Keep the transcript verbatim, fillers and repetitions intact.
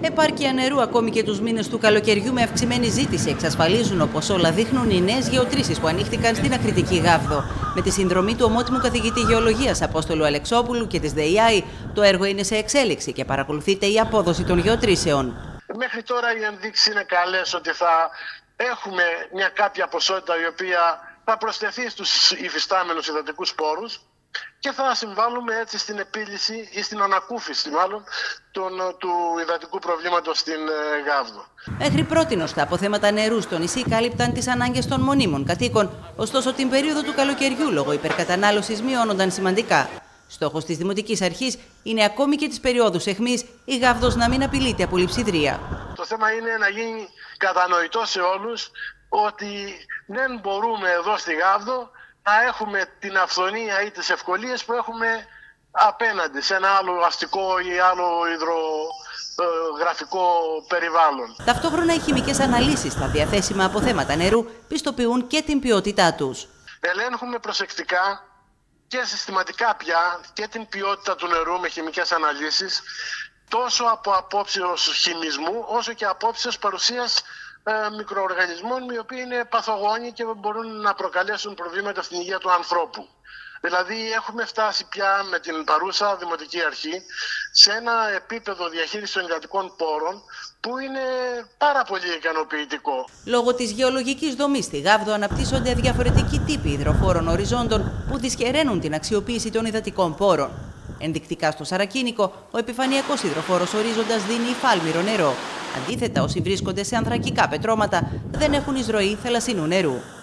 Επάρκεια νερού ακόμη και τους μήνες του καλοκαιριού με αυξημένη ζήτηση εξασφαλίζουν, όπως όλα δείχνουν, οι νέες γεωτρήσεις που ανοίχθηκαν στην ακριτική Γαύδο. Με τη συνδρομή του ομότιμου καθηγητή γεωλογίας Απόστολου Αλεξόπουλου και της ΔΕΙΑΗ, το έργο είναι σε εξέλιξη και παρακολουθείται η απόδοση των γεωτρήσεων. Μέχρι τώρα οι ενδείξεις είναι καλές ότι θα έχουμε μια κάποια ποσότητα η οποία θα προσθεθεί στους υφιστάμενους υδατικούς πόρους και θα συμβάλλουμε έτσι στην επίλυση ή στην ανακούφιση μάλλον τον, του υδατικού προβλήματος στην Γαύδο. Μέχρι πρότινος τα αποθέματα νερού στο νησί κάλυπταν τις ανάγκες των μονίμων κατοίκων, ωστόσο την περίοδο του καλοκαιριού λόγω υπερκατανάλωσης μειώνονταν σημαντικά. Στόχος της Δημοτικής Αρχής είναι ακόμη και τις περιόδους αιχμής η Γαύδος να μην απειλείται από λειψιδρία. Το θέμα είναι να γίνει κατανοητό σε όλους ότι δεν μπορούμε εδώ στη Γαύδο να έχουμε την αυθονία ή τις ευκολίες που έχουμε απέναντι σε ένα άλλο αστικό ή άλλο υδρογραφικό περιβάλλον. Ταυτόχρονα οι χημικές αναλύσεις στα διαθέσιμα αποθέματα νερού πιστοποιούν και την ποιότητά τους. Ελέγχουμε προσεκτικά και συστηματικά πια και την ποιότητα του νερού με χημικές αναλύσεις, τόσο από απόψεως χημισμού όσο και απόψεως παρουσίας μικροοργανισμών οι οποίοι είναι παθογόνοι και μπορούν να προκαλέσουν προβλήματα στην υγεία του ανθρώπου. Δηλαδή έχουμε φτάσει πια με την παρούσα Δημοτική Αρχή σε ένα επίπεδο διαχείρισης των υδατικών πόρων που είναι πάρα πολύ ικανοποιητικό. Λόγω της γεωλογικής δομής στη Γαύδο αναπτύσσονται διαφορετικοί τύποι υδροφόρων οριζόντων που δυσχεραίνουν την αξιοποίηση των υδατικών πόρων. Ενδεικτικά στο Σαρακίνικο, ο επιφανειακός υδροφόρος ορίζοντας δίνει υφάλμηρο νερό. Αντίθετα, όσοι βρίσκονται σε ανθρακικά πετρώματα δεν έχουν εισρωή θαλασσινού νερού.